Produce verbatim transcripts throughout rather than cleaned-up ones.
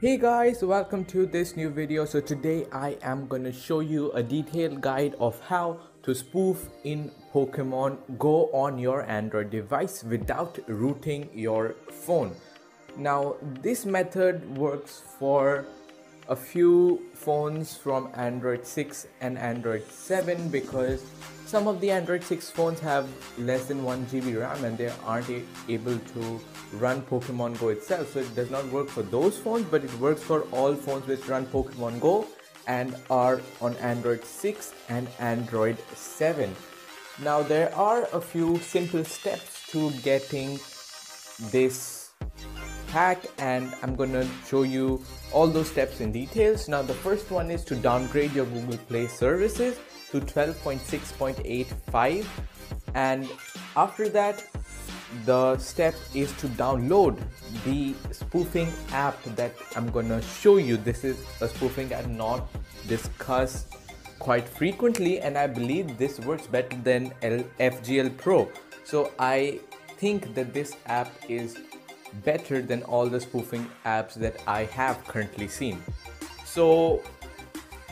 Hey guys, welcome to this new video. So today I am gonna show you a detailed guide of how to spoof in Pokemon Go on your Android device without rooting your phone. Now this method works for a few phones from Android six and Android seven because some of the Android six phones have less than one G B RAM and they aren't able to run Pokemon Go itself, so it does not work for those phones, but it works for all phones which run Pokemon Go and are on Android six and Android seven. Now there are a few simple steps to getting this hack and I'm gonna show you all those steps in details. Now the first one is to downgrade your Google Play services to twelve point six point eight five, and after that the step is to download the spoofing app that I'm gonna show you. This is a spoofing app not discussed quite frequently, and I believe this works better than F G L Pro. So I think that this app is better than all the spoofing apps that I have currently seen. So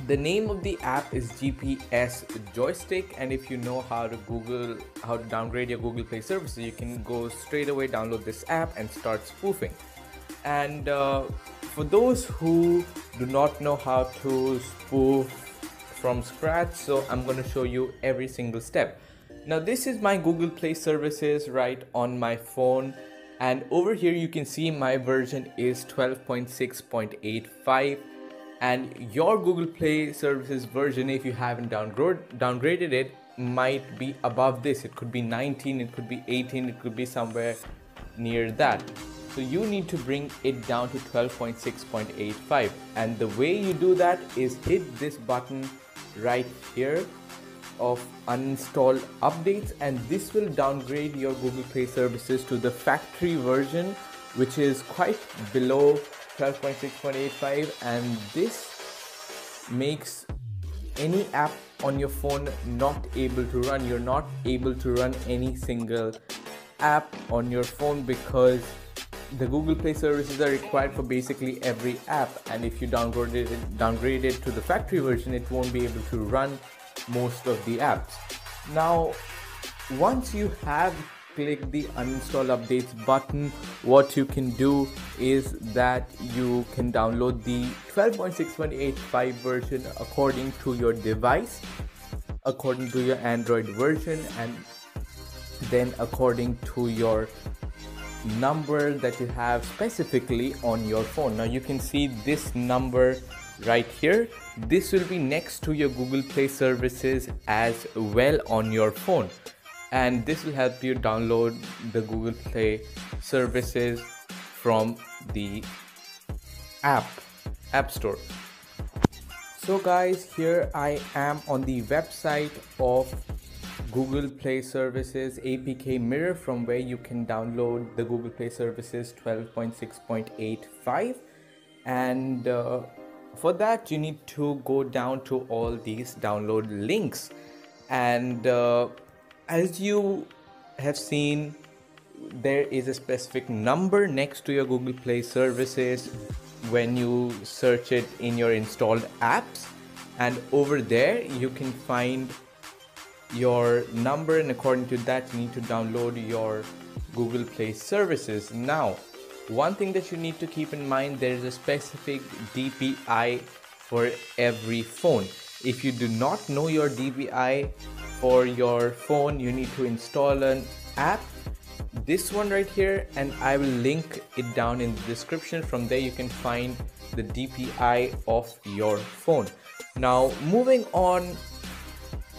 the name of the app is G P S Joystick, and if you know how to Google how to downgrade your Google Play services, you can go straight away, download this app and start spoofing. And uh, for those who do not know how to spoof from scratch, so I'm going to show you every single step. Now this is my Google Play services right on my phone, and over here you can see my version is twelve point six point eight five. And your Google Play services version, if you haven't downgrade, downgraded it, might be above this. It could be nineteen, it could be eighteen, it could be somewhere near that. So you need to bring it down to twelve point six point eight five, and the way you do that is hit this button right here of uninstall updates, and this will downgrade your Google Play services to the factory version, which is quite below twelve point six point eight five, and this makes any app on your phone not able to run. You're not able to run any single app on your phone because the Google Play services are required for basically every app, and if you downgrade it, downgrade it to the factory version, it won't be able to run most of the apps. Now once you have click the uninstall updates button, what you can do is that you can download the twelve point six point eight five version according to your device, according to your Android version, and then according to your number that you have specifically on your phone. Now you can see this number right here. This will be next to your Google Play services as well on your phone, and this will help you download the Google Play services from the app app store. So guys, here I am on the website of Google Play services A P K Mirror, from where you can download the Google Play services twelve point six point eight five, and uh, for that you need to go down to all these download links. And uh, as you have seen, there is a specific number next to your Google Play services when you search it in your installed apps, and over there you can find your number, and according to that you need to download your Google Play services. Now one thing that you need to keep in mind, there is a specific D P I for every phone. If you do not know your D P I for your phone, you need to install an app, this one right here, and I will link it down in the description. From there you can find the D P I of your phone. Now moving on,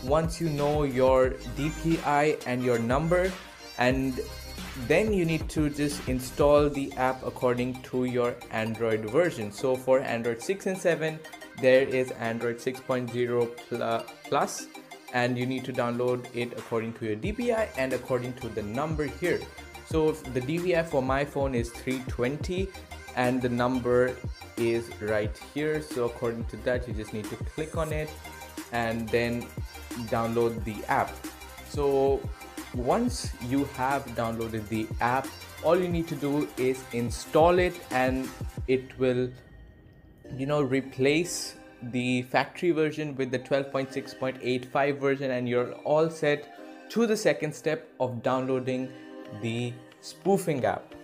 once you know your D P I and your number, and then you need to just install the app according to your Android version. So for Android six and seven there is Android six point zero plus, and you need to download it according to your D P I and according to the number here. So the D P I for my phone is three twenty and the number is right here, so according to that you just need to click on it and then download the app. So once you have downloaded the app, all you need to do is install it and it will you know, replace the factory version with the twelve point six point eight five version, and you're all set to the second step of downloading the spoofing app.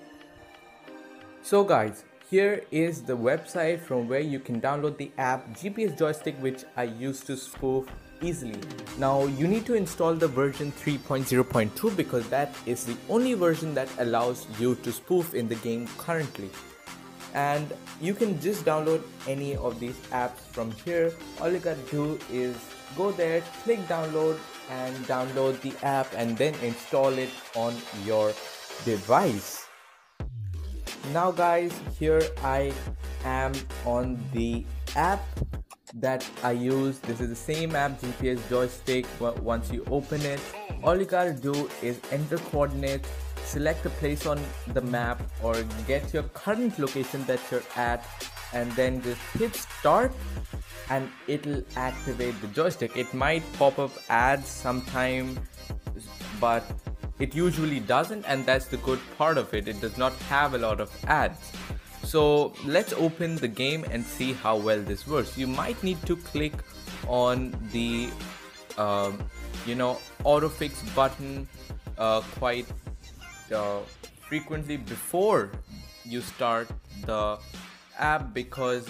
So guys, here is the website from where you can download the app G P S Joystick, which I used to spoof easily. Now you need to install the version three point zero point two because that is the only version that allows you to spoof in the game currently. And you can just download any of these apps from here. All you gotta do is go there, click download, and download the app and then install it on your device. Now guys, here I am on the app that I use. This is the same app, G P S Joystick, but once you open it, all you gotta do is enter coordinates, select the place on the map or get your current location that you're at, and then just hit start and it'll activate the joystick. It might pop up ads sometime, but it usually doesn't, and that's the good part of it. It does not have a lot of ads. So let's open the game and see how well this works. You might need to click on the uh, you know, autofix button uh, quite Uh, frequently before you start the app, because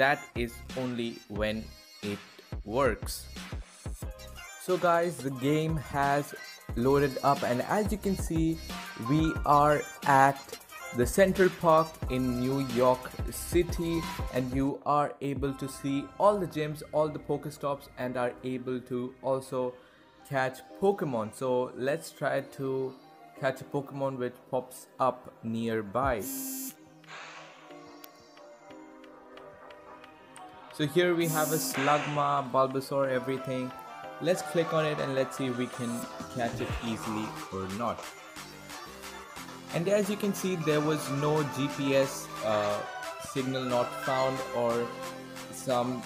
that is only when it works. So guys, the game has loaded up, and as you can see, we are at the Central Park in New York City, and you are able to see all the gyms, all the Pokestops, and are able to also catch Pokemon. So let's try to catch a Pokemon which pops up nearby. So here we have a Slugma, Bulbasaur, everything. Let's click on it and let's see if we can catch it easily or not. And as you can see, there was no G P S uh, signal not found or some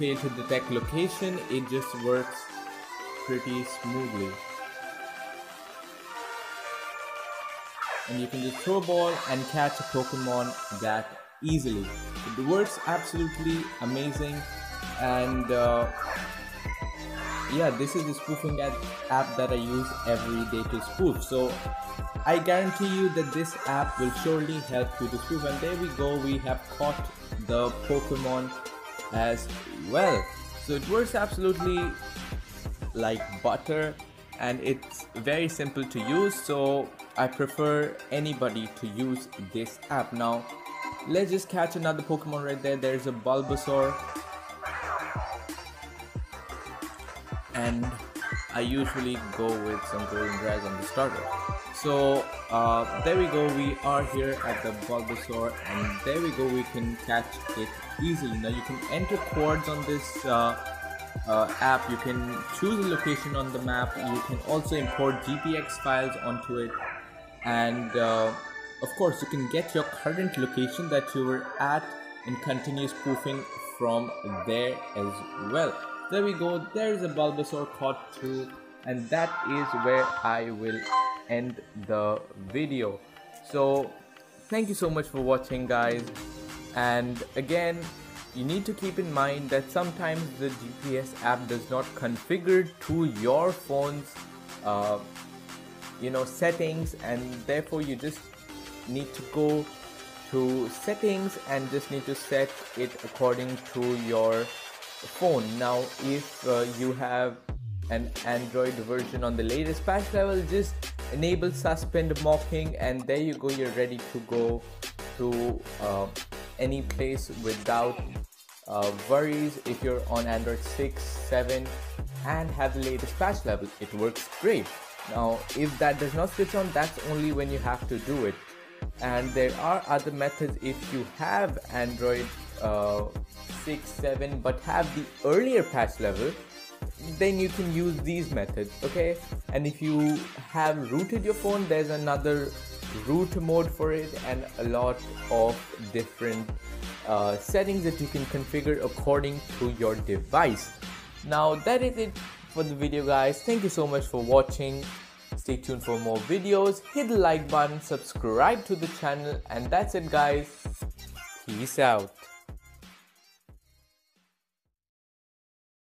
fail to detect location. It just works pretty smoothly. And you can just throw a ball and catch a Pokemon that easily. It works absolutely amazing, and uh, yeah, this is the spoofing app that I use every day to spoof. So I guarantee you that this app will surely help you to spoof. And there we go, we have caught the Pokemon as well. So it works absolutely like butter, and it's very simple to use, so I prefer anybody to use this app. Now let's just catch another Pokemon right there. There's a Bulbasaur, and I usually go with some golden grass on the starter. So uh, there we go, we are here at the Bulbasaur, and there we go, we can catch it easily. Now you can enter coords on this uh, Uh, app, you can choose a location on the map, you can also import G P X files onto it, and uh, of course you can get your current location that you were at and continue spoofing from there as well. There we go, there is a Bulbasaur caught too, and that is where I will end the video. So thank you so much for watching guys, and again, you need to keep in mind that sometimes the G P S app does not configure to your phone's uh, you know, settings, and therefore you just need to go to settings and just need to set it according to your phone. Now if uh, you have an Android version on the latest patch level, just enable suspend mocking, and there you go, you're ready to go to uh, any place without Uh, worries. If you're on Android six, seven and have the latest patch level, it works great. Now if that does not switch on, that's only when you have to do it, and there are other methods. If you have Android uh, six, seven but have the earlier patch level, then you can use these methods, okay? And if you have rooted your phone, there's another root mode for it, and a lot of different uh, settings that you can configure according to your device. Now that is it for the video guys. Thank you so much for watching. Stay tuned for more videos, hit the like button, subscribe to the channel, and that's it guys. Peace out.